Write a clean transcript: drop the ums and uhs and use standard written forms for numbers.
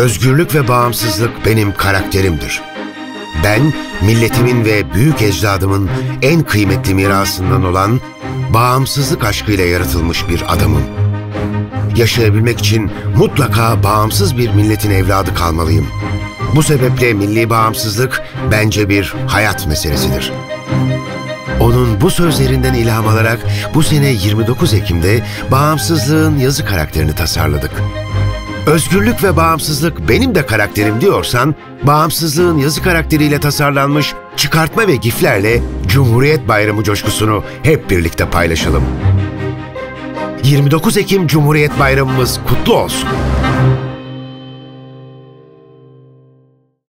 Özgürlük ve bağımsızlık benim karakterimdir. Ben, milletimin ve büyük ecdadımın en kıymetli mirasından olan bağımsızlık aşkıyla yaratılmış bir adamım. Yaşayabilmek için mutlaka bağımsız bir milletin evladı kalmalıyım. Bu sebeple milli bağımsızlık bence bir hayat meselesidir. Onun bu sözlerinden ilham alarak bu sene 29 Ekim'de bağımsızlığın yazı karakterini tasarladık. Özgürlük ve bağımsızlık benim de karakterim diyorsan, bağımsızlığın yazı karakteriyle tasarlanmış çıkartma ve giflerle Cumhuriyet Bayramı coşkusunu hep birlikte paylaşalım. 29 Ekim Cumhuriyet Bayramımız kutlu olsun.